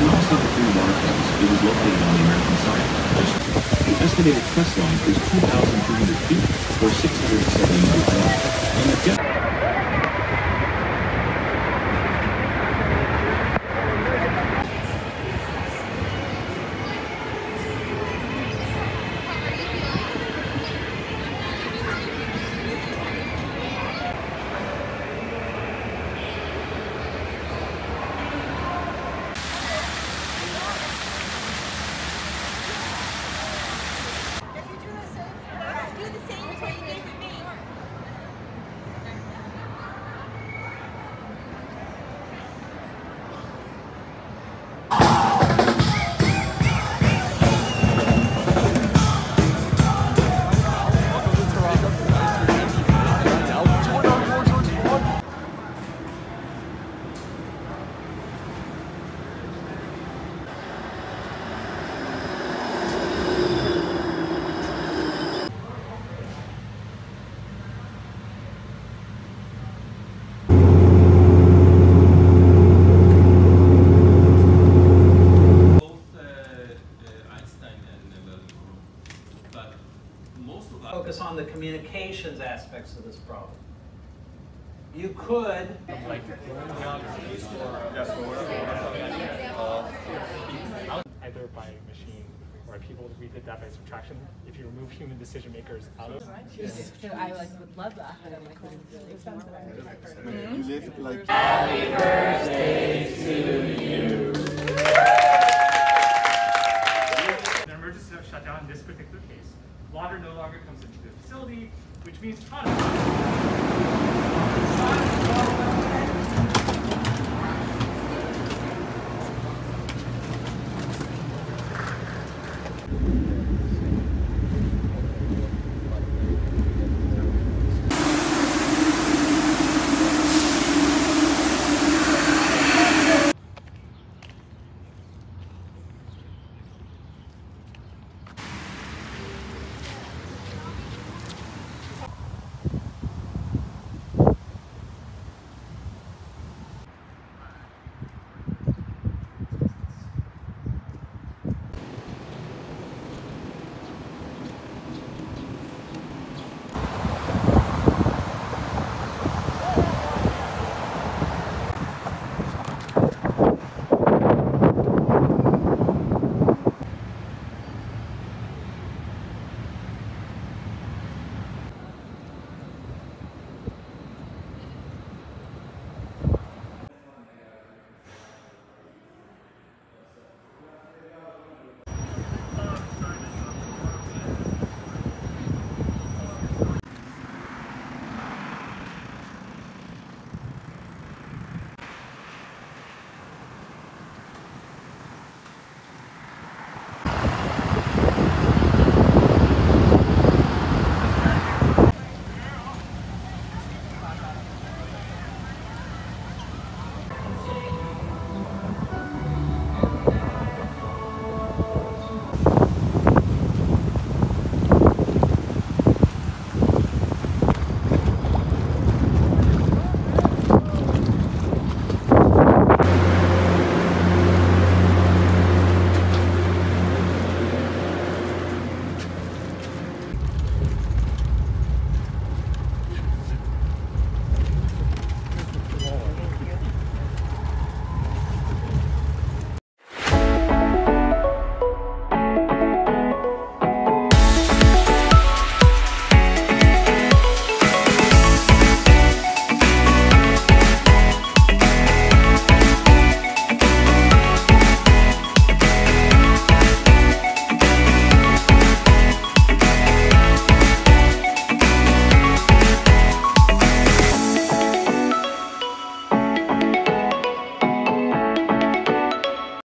smallest of the three water towers, it is located on the American side. The estimated crest line is 2,300 feet, or 670 meters long. Focus on the communications aspects of this problem. You could either by machine or by people, we did that by subtraction. If you remove human decision makers out of it, I would love that. Happy birthday to you.